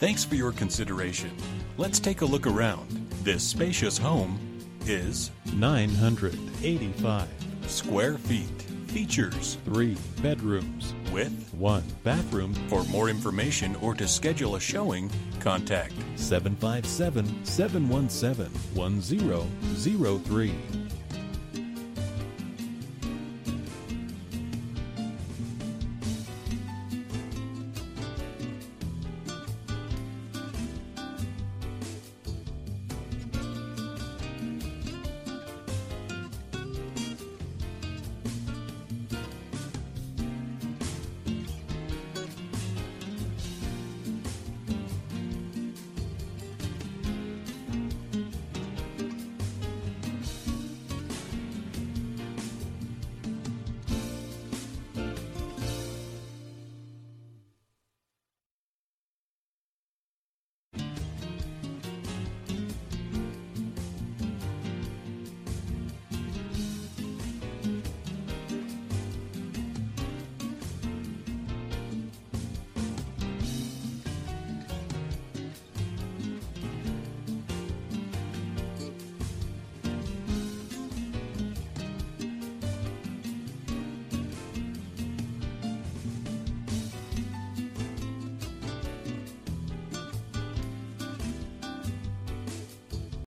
Thanks for your consideration. Let's take a look around. This spacious home is 985 square feet. Features 3 bedrooms with 1 bathroom. For more information or to schedule a showing, contact 757-717-1003.